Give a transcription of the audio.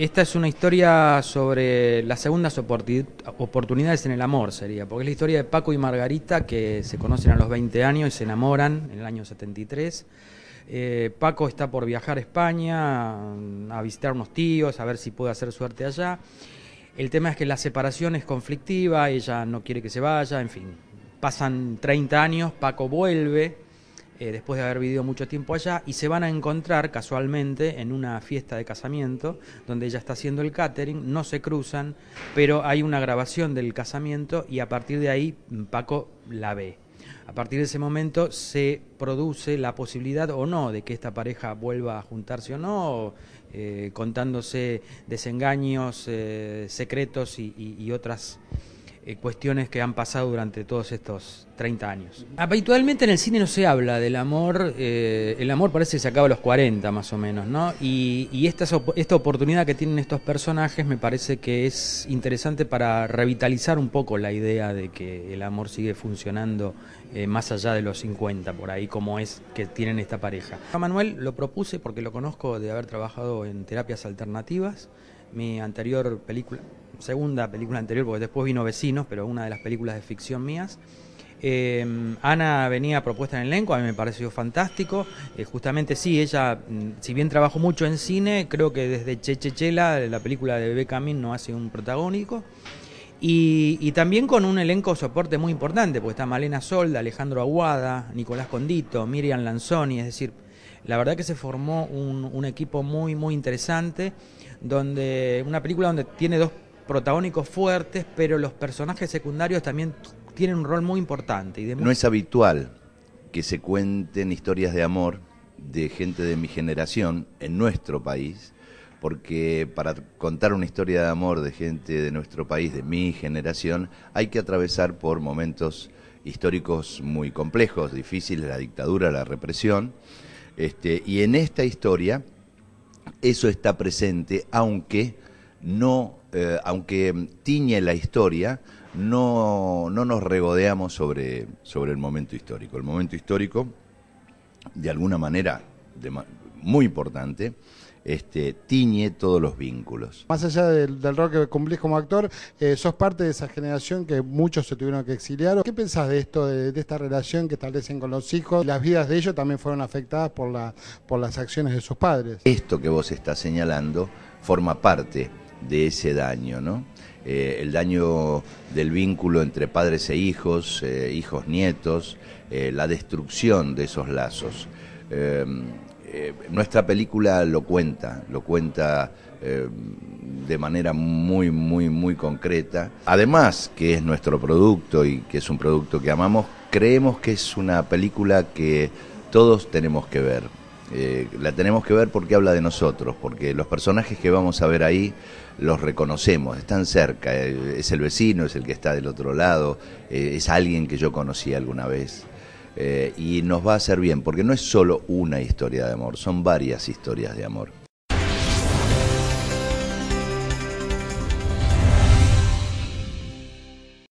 Esta es una historia sobre las segundas oportunidades en el amor, sería, porque es la historia de Paco y Margarita, que se conocen a los 20 años y se enamoran en el año 73. Paco está por viajar a España a visitar unos tíos, a ver si puede hacer suerte allá. El tema es que la separación es conflictiva, ella no quiere que se vaya, en fin. Pasan 30 años, Paco vuelve, después de haber vivido mucho tiempo allá, y se van a encontrar casualmente en una fiesta de casamiento, donde ella está haciendo el catering, no se cruzan, pero hay una grabación del casamiento y a partir de ahí Paco la ve. A partir de ese momento se produce la posibilidad o no de que esta pareja vuelva a juntarse o no, contándose desengaños, secretos y otras cuestiones que han pasado durante todos estos 30 años. Habitualmente en el cine no se habla del amor, el amor parece que se acaba a los 40 más o menos, ¿no? Y esta oportunidad que tienen estos personajes me parece que es interesante para revitalizar un poco la idea de que el amor sigue funcionando más allá de los 50, por ahí como es que tienen esta pareja. A Manuel lo propuse porque lo conozco de haber trabajado en terapias alternativas, mi anterior película. Segunda película anterior, porque después vino Vecinos, pero una de las películas de ficción mías. Ana venía propuesta en el elenco, a mí me pareció fantástico. Justamente sí, ella, si bien trabajó mucho en cine, creo que desde Chechechela, la película de Bebé Camín, no ha sido un protagónico. Y también con un elenco soporte muy importante, porque está Malena Soldá, Alejandro Awada, Nicolás Condito, Miriam Lanzoni, es decir, la verdad que se formó un equipo muy, muy interesante, donde una película donde tiene dos protagónicos fuertes, pero los personajes secundarios también tienen un rol muy importante. No es habitual que se cuenten historias de amor de gente de mi generación en nuestro país, porque para contar una historia de amor de gente de nuestro país, de mi generación, hay que atravesar por momentos históricos muy complejos, difíciles, la dictadura, la represión, y en esta historia eso está presente, aunque tiñe la historia, no nos regodeamos sobre el momento histórico. El momento histórico, de alguna manera muy importante, tiñe todos los vínculos. Más allá del rol que cumplís como actor, sos parte de esa generación que muchos se tuvieron que exiliar. ¿Qué pensás de esto, de esta relación que establecen con los hijos? Las vidas de ellos también fueron afectadas por las acciones de sus padres. Esto que vos estás señalando forma parte de ese daño, ¿no? El daño del vínculo entre padres e hijos, hijos-nietos, la destrucción de esos lazos. Nuestra película lo cuenta de manera muy, muy, muy concreta. Además que es nuestro producto y que es un producto que amamos, creemos que es una película que todos tenemos que ver. La tenemos que ver porque habla de nosotros, porque los personajes que vamos a ver ahí los reconocemos, están cerca, es el vecino, es el que está del otro lado, es alguien que yo conocí alguna vez. Y nos va a hacer bien, porque no es solo una historia de amor, son varias historias de amor.